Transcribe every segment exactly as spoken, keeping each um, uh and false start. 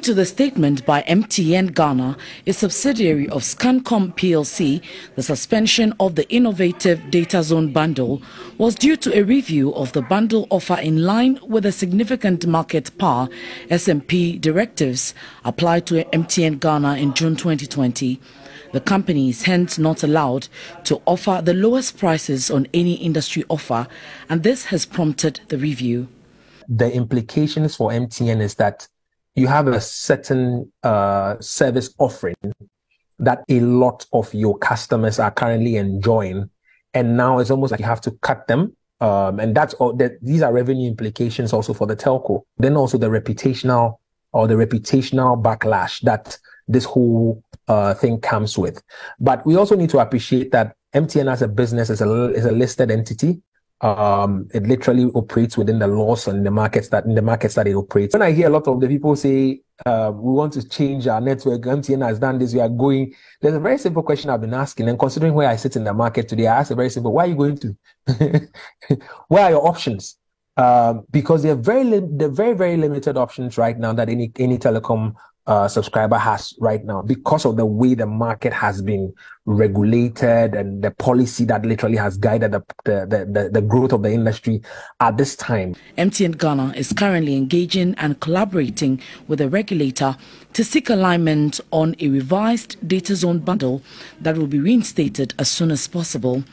According to the statement by M T N Ghana, a subsidiary of Scancom P L C, the suspension of the innovative data zone bundle was due to a review of the bundle offer in line with the significant market power S M P directives applied to M T N Ghana in June twenty twenty. The company is hence not allowed to offer the lowest prices on any industry offer, and this has prompted the review. The implications for M T N is that you have a certain uh, service offering that a lot of your customers are currently enjoying, and now it's almost like you have to cut them. Um, and that's all. That, these are revenue implications also for the telco. Then also the reputational or the reputational backlash that this whole uh, thing comes with. But we also need to appreciate that M T N as a business is a is a listed entity. Um, it literally operates within the laws and the markets that in the markets that it operates. When I hear a lot of the people say, uh, we want to change our network, M T N has done this, we are going. There's a very simple question I've been asking, and considering where I sit in the market today, I ask a very simple, why are you going to? Where are your options? Um, because they're very, they're very, very limited options right now that any, any telecom uh, subscriber has right now, because of the way the market has been regulated and the policy that literally has guided the, the, the, the growth of the industry at this time. M T N Ghana is currently engaging and collaborating with the regulator to seek alignment on a revised data zone bundle that will be reinstated as soon as possible.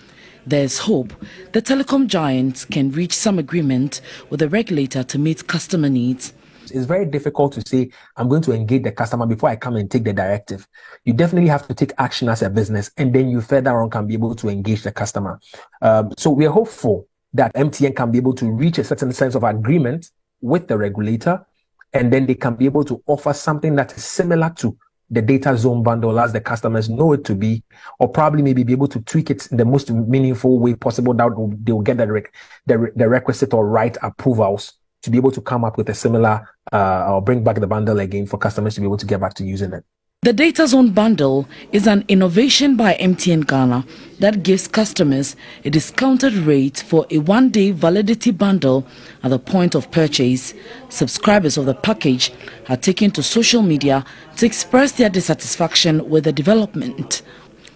There's hope the telecom giants can reach some agreement with the regulator to meet customer needs. It's very difficult to say, I'm going to engage the customer before I come and take the directive. You definitely have to take action as a business, and then you further on can be able to engage the customer. Um, so we are hopeful that M T N can be able to reach a certain sense of agreement with the regulator, and then they can be able to offer something that is similar to the data zone bundle as the customers know it to be, or probably maybe be able to tweak it in the most meaningful way possible that they will get the, rec the, the requisite or right approvals to be able to come up with a similar uh, or bring back the bundle again for customers to be able to get back to using it. The data zone bundle is an innovation by M T N Ghana that gives customers a discounted rate for a one-day validity bundle at the point of purchase. Subscribers of the package are taken to social media to express their dissatisfaction with the development,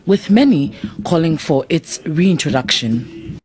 with many calling for its reintroduction.